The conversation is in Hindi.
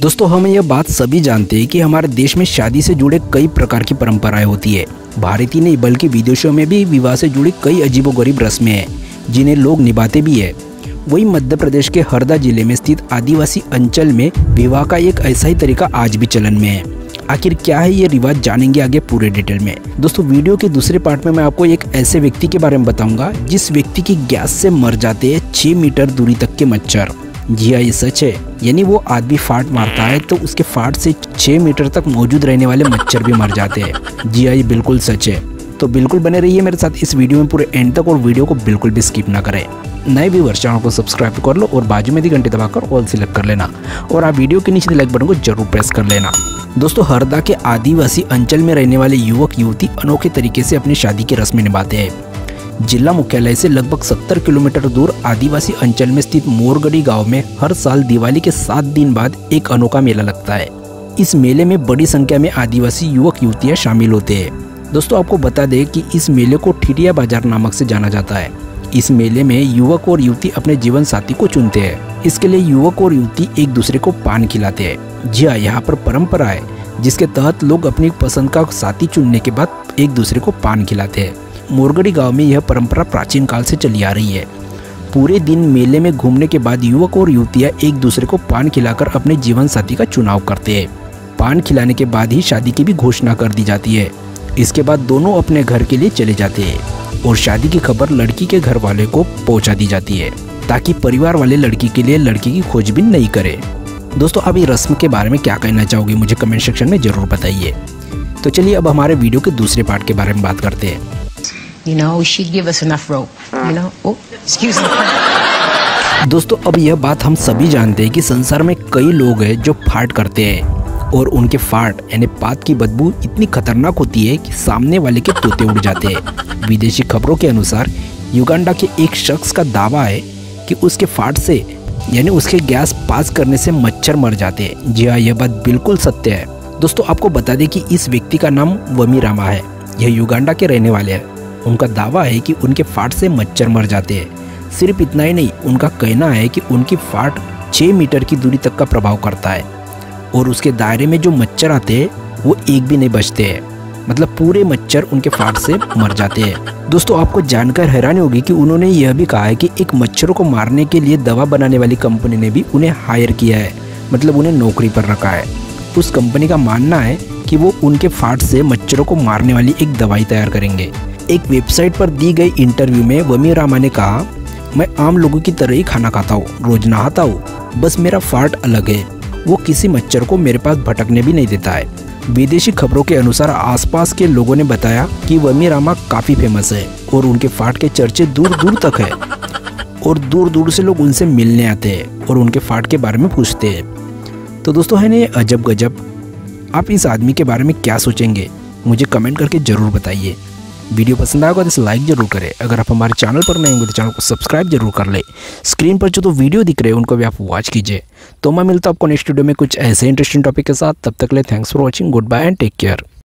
दोस्तों हम यह बात सभी जानते हैं कि हमारे देश में शादी से जुड़े कई प्रकार की परंपराएं होती है। भारत ही नहीं बल्कि विदेशों में भी विवाह से जुड़ी कई अजीबोगरीब रस्में हैं जिन्हें लोग निभाते भी है। वही मध्य प्रदेश के हरदा जिले में स्थित आदिवासी अंचल में विवाह का एक ऐसा ही तरीका आज भी चलन में है। आखिर क्या है ये रिवाज, जानेंगे आगे पूरे डिटेल में। दोस्तों वीडियो के दूसरे पार्ट में मैं आपको एक ऐसे व्यक्ति के बारे में बताऊंगा जिस व्यक्ति की गैस से मर जाते हैं 6 मीटर दूरी तक के मच्छर। जी हाँ, ये सच है। यानी वो आदमी फाट मारता है तो उसके फाट से 6 मीटर तक मौजूद रहने वाले मच्छर भी मर जाते हैं। जी हाँ, ये बिल्कुल सच है। तो बिल्कुल बने रहिए मेरे साथ इस वीडियो में पूरे एंड तक और वीडियो को बिल्कुल भी स्किप ना करें। नए व्यूअर चैनल को सब्सक्राइब कर लो और बाजू में दी घंटी दबाकर ऑल सिलेक्ट कर लेना और आप वीडियो के नीचे लाइक बटन को जरूर प्रेस कर लेना। दोस्तों हरदा के आदिवासी अंचल में रहने वाले युवक युवती अनोखे तरीके से अपनी शादी की रस्में निभाते हैं। जिला मुख्यालय से लगभग 70 किलोमीटर दूर आदिवासी अंचल में स्थित मोरगड़ी गाँव में हर साल दिवाली के 7 दिन बाद एक अनोखा मेला लगता है। इस मेले में बड़ी संख्या में आदिवासी युवक युवतियाँ शामिल होते हैं। दोस्तों आपको बता दें कि इस मेले को ठिटिया बाजार नामक से जाना जाता है। इस मेले में युवक और युवती अपने जीवन साथी को चुनते हैं। इसके लिए युवक और युवती एक दूसरे को पान खिलाते हैं। जी हाँ, यहाँ पर परंपरा है जिसके तहत लोग अपनी पसंद का साथी चुनने के बाद एक दूसरे को पान खिलाते हैं। मोरगड़ी गाँव में यह परंपरा प्राचीन काल से चली आ रही है। पूरे दिन मेले में घूमने के बाद युवक और युवतियाँ एक दूसरे को पान खिलाकर अपने जीवन साथी का चुनाव करते हैं। पान खिलाने के बाद ही शादी की भी घोषणा कर दी जाती है। इसके बाद दोनों अपने घर के लिए चले जाते हैं और शादी की खबर लड़की के घर वाले को पहुंचा दी जाती है ताकि परिवार वाले लड़की के लिए लड़की की खोजबीन नहीं करे। दोस्तों आप इस रस्म के बारे में क्या कहना चाहोगे मुझे कमेंट सेक्शन में जरूर बताइए। तो चलिए अब हमारे वीडियो के दूसरे पार्ट के बारे में बात करते हैं। दोस्तों अब यह बात हम सभी जानते हैं कि संसार में कई लोग हैं जो फाट करते हैं और उनके फाट यानी पात की बदबू इतनी खतरनाक होती है कि सामने वाले के तोते उड़ जाते हैं। विदेशी खबरों के अनुसार युगांडा के एक शख्स का दावा है कि उसके फाट से यानी उसके गैस पास करने से मच्छर मर जाते हैं। जी हाँ, यह बात बिल्कुल सत्य है। दोस्तों आपको बता दें कि इस व्यक्ति का नाम वमी रामा है। यह युगांडा के रहने वाले हैं। उनका दावा है कि उनके फाट से मच्छर मर जाते हैं। सिर्फ इतना ही नहीं, उनका कहना है कि उनकी फाट 6 मीटर की दूरी तक का प्रभाव करता है और उसके दायरे में जो मच्छर आते हैं वो एक भी नहीं बचते हैं। मतलब पूरे मच्छर उनके फाट से मर जाते हैं। दोस्तों आपको जानकर हैरानी होगी कि उन्होंने यह भी कहा है कि एक मच्छरों को मारने के लिए दवा बनाने वाली कंपनी ने भी उन्हें हायर किया है। मतलब उन्हें नौकरी पर रखा है। उस कंपनी का मानना है कि वो उनके फाट से मच्छरों को मारने वाली एक दवाई तैयार करेंगे। एक वेबसाइट पर दी गई इंटरव्यू में वमी रामा ने कहा, मैं आम लोगों की तरह ही खाना खाता हूँ, रोज नहाता हूँ, बस मेरा फाट अलग है। वो किसी मच्छर को मेरे पास भटकने भी नहीं देता है। विदेशी खबरों के अनुसार आसपास के लोगों ने बताया कि वमी रामा काफ़ी फेमस है और उनके फाट के चर्चे दूर दूर तक है और दूर दूर से लोग उनसे मिलने आते हैं और उनके फाट के बारे में पूछते हैं। तो दोस्तों है ना ये अजब गजब। आप इस आदमी के बारे में क्या सोचेंगे मुझे कमेंट करके ज़रूर बताइए। वीडियो पसंद आएगा तो इसे लाइक जरूर करें। अगर आप हमारे चैनल पर नए होंगे तो चैनल को सब्सक्राइब जरूर कर लें। स्क्रीन पर जो तो वीडियो दिख रहे हैं उनको भी आप वॉच कीजिए। तो मैं मिलता हूं आपको नेक्स्ट वीडियो में कुछ ऐसे इंटरेस्टिंग टॉपिक के साथ। तब तक ले thanks for watching, goodbye and take care.